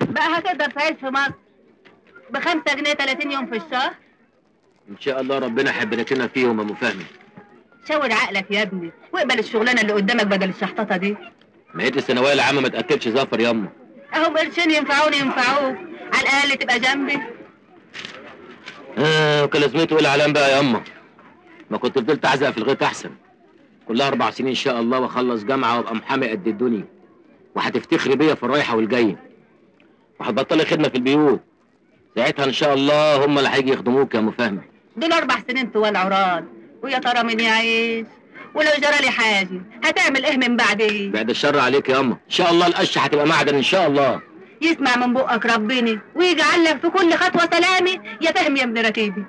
بقى هتقدر تعيش في مصر ب5 جنيه 30 يوم في الشهر؟ ان شاء الله ربنا حبلتنا فيهم يا ام فهمي. شاور عقلك يا ابني واقبل الشغلانه اللي قدامك بدل الشحططه دي. نهايه الثانويه العامه ما تاكلش زفر ياما. اهو قرشين ينفعوني ينفعوك، على الاقل تبقى جنبي. وكان لازمته ايه العلام بقى ياما؟ ما كنت فضلت اعزق في الغيط احسن. كلها 4 سنين ان شاء الله واخلص جامعه وابقى محامي قد الدنيا. وهتفتخري بيا في الرايحه والجايه. وهتبطلي خدمه في البيوت. ساعتها ان شاء الله هم اللي هيجي يخدموك يا ام فهمي. دول 4 سنين طوال عران، ويا ترى مين يعيش؟ ولو جرالي حاجه هتعمل ايه من بعدي؟ بعد الشر عليك يا اما، ان شاء الله القشه هتبقى معدن ان شاء الله. يسمع من بقك ربنا ويجعل لك في كل خطوه سلامي يا فهمي يا ابن ركيبي.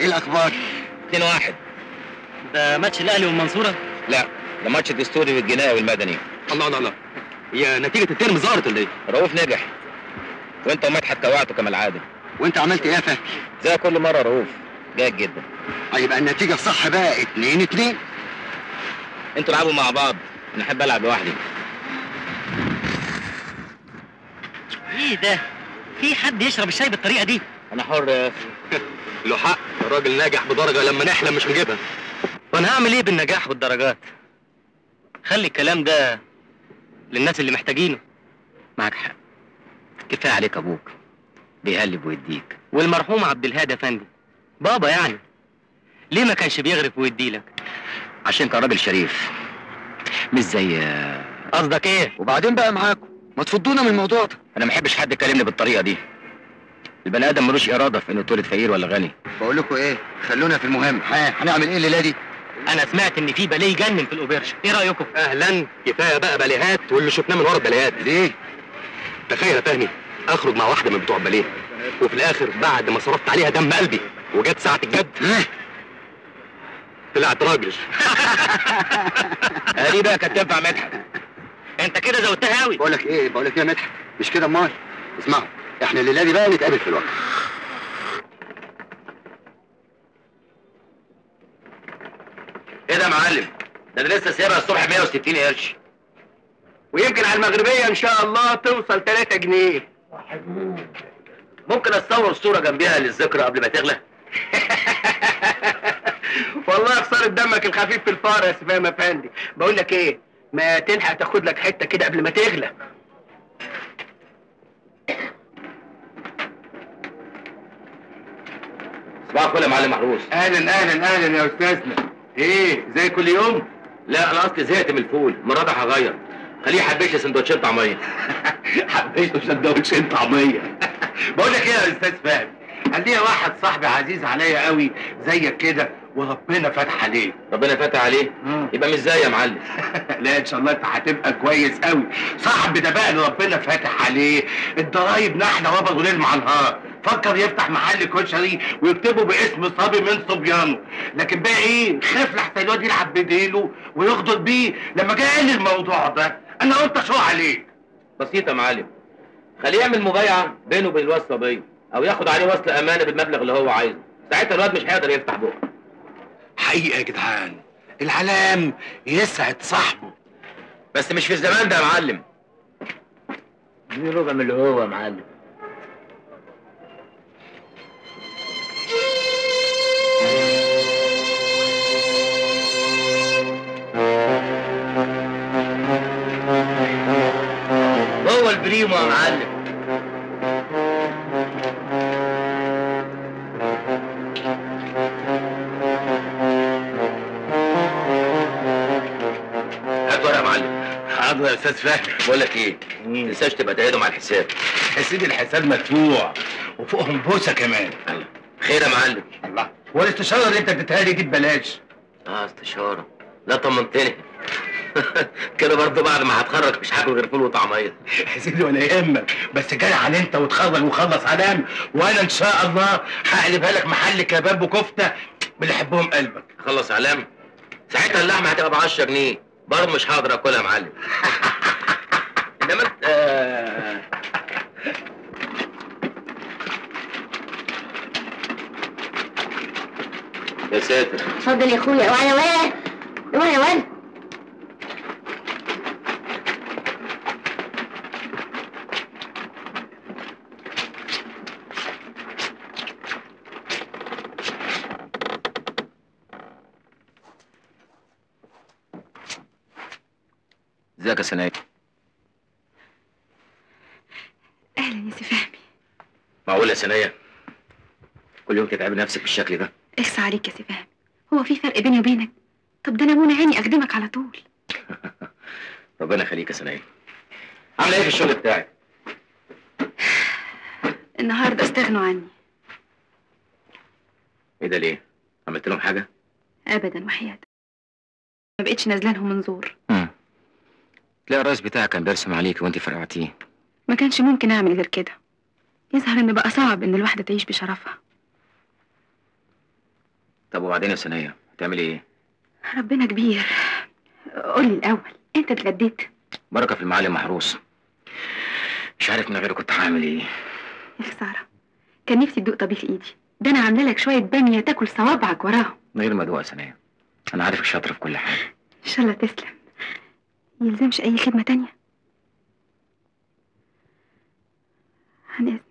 ايه الاخبار؟ 2-1. ده ماتش الاهلي والمنصوره؟ لا، ده ماتش الدستوري والجنائي والمدني. الله الله الله، هي نتيجه الترم ظهرت ولا ايه؟ رؤوف نجح وانت ومدحت كوعته كما العاده. وانت عملت ايه يا فهمي؟ زي كل مره رؤوف، جيد جدا. يبقى النتيجه صح بقى 2-2. انتوا العبوا مع بعض، انا احب العب لوحدي. ايه ده؟ في حد يشرب الشاي بالطريقه دي؟ انا حر يا اخي. له حق، الراجل ناجح بدرجه لما نحلم مش نجيبها. وانا هعمل ايه بالنجاح والدرجات؟ خلي الكلام ده للناس اللي محتاجينه. معاك حق، كفايه عليك ابوك بيقلب ويديك، والمرحوم عبد الهادي يا فندم بابا يعني ليه ما كانش بيغرف ويديلك؟ عشان كان راجل شريف مش زي قصدك ايه؟ وبعدين بقى معاكم ما تفضونا من الموضوع ده. انا ما احبش حد يكلمني بالطريقه دي. البني ادم ملوش اراده في انه اتولد فقير ولا غني. بقول لكم ايه، خلونا في المهم. هنعمل ايه الليله دي؟ انا سمعت ان في باليه جنن في الاوبرشه، ايه رايكم؟ اهلا، كفايه بقى باليهات واللي شفناه من ورا الباليهات. ليه؟ تخيل يا فهمي اخرج مع واحده من بتوع الباليه وفي الاخر بعد ما صرفت عليها دم قلبي وجت ساعه الجد طلعت راجل. دي بقى كانت تنفع مدحت، انت كده زودتها قوي. بقول لك ايه يا مدحت، مش كده امال؟ اسمعوا، احنا الليله دي بقى نتقابل في الوقت. ايه ده يا معلم؟ ده انا لسه سايبها الصبح 160 قرش. ويمكن على المغربيه ان شاء الله توصل 3 جنيه. ممكن اتصور صوره جنبيها للذكرى قبل ما تغلى؟ والله خساره دمك الخفيف في الفار يا سبام افندي. بقول لك ايه؟ ما تلحق تاخد لك حته كده قبل ما تغلى. صباح الفل يا معلم محروس. اهلا يا استاذنا. ايه زي كل يوم؟ لا انا اصلي زهقت من الفول، المره دي هغير، خليه حبيش لي سندوتشين طعميه. حبيش له سندوتشين طعميه. بقول لك ايه يا استاذ فهمي، قال لي واحد صاحبي عزيز عليا قوي زيك كده وربنا فتح عليه. ربنا فتح عليه؟ يبقى مش زي يا معلم. لا ان شاء الله انت هتبقى كويس قوي. صاحبي ده بقى اللي ربنا فتح عليه الضرايب نحله وابا وليل مع نهار، فكر يفتح محل كشري ويكتبه باسم صبي من صبيانه، لكن بقى ايه، خاف لحسن الواد يلعب بديله ويغدر بيه. لما جه قال لي الموضوع ده انا قلت اشرح عليك. بسيطه يا معلم، خليه يعمل مبايعه بينه وبين الواد صبي او ياخد عليه وصل امانه بالمبلغ اللي هو عايزه، ساعتها الواد مش هيقدر يفتح بقه. حقيقه يا جدعان العلام يسعد صاحبه، بس مش في الزمان ده يا معلم. دي ربع من اللي هو يا معلم. هو البريمو يا معلم. حاضر يا استاذ فهمي. بقول لك ايه؟ ما تنساش تبقى تقعدهم على الحساب. يا سيدي الحساب مدفوع وفوقهم بوسه كمان. الله خير يا معلم. الله، والاستشاره اللي انت اديتها لي دي ببلاش؟ استشاره؟ لا طمنتني. كده برضه بعد ما هتخرج مش هاكل غير فول وطعميه. يا سيدي ولا يهمك، بس جري على انت وتخرج وخلص علام، وانا ان شاء الله هقلبها لك محل كباب وكفته باللي يحبهم قلبك. خلص علام، ساعتها اللحمه هتبقى ب10 جنيه برضه مش هقدر اكلها يا معلم. انما يا ساتر. اتفضل يا اخويا. اوعى يا واد، اوعى يا واد. ازيك يا سنايا؟ اهلا يا سي فهمي. معقول يا سنايا كل يوم تتعبي نفسك بالشكل ده؟ اخس عليك يا سي فهمي، هو في فرق بيني وبينك؟ طب ده انا منى عيني اخدمك على طول. ربنا يخليك يا سنايا. عامله ايه في الشغل بتاعك؟ النهارده استغنوا عني. ايه ده ليه؟ عملت لهم حاجه؟ ابدا وحياتك، ما بقتش نازله لهم منظور. لا الرئيس بتاعك كان بيرسم عليك وانت فرقعتيه. ما كانش ممكن اعمل غير كده. يظهر ان بقى صعب ان الواحده تعيش بشرفها. طب وبعدين يا سنايا هتعملي ايه؟ ربنا كبير. قولي الاول، انت اتغديت؟ بركه في المعالي محروسه. مش عارف من غيره كنت هعمل ايه. يا خساره، كان نفسي تدوق طبيخ ايدي، ده انا عامله لك شويه باميه تاكل صوابعك وراهم. من غير ما ادوق يا سنايا، انا عارفك شاطره في كل حاجه. ان شاء الله تسلم. يلزمش أي خدمة تانية. أنا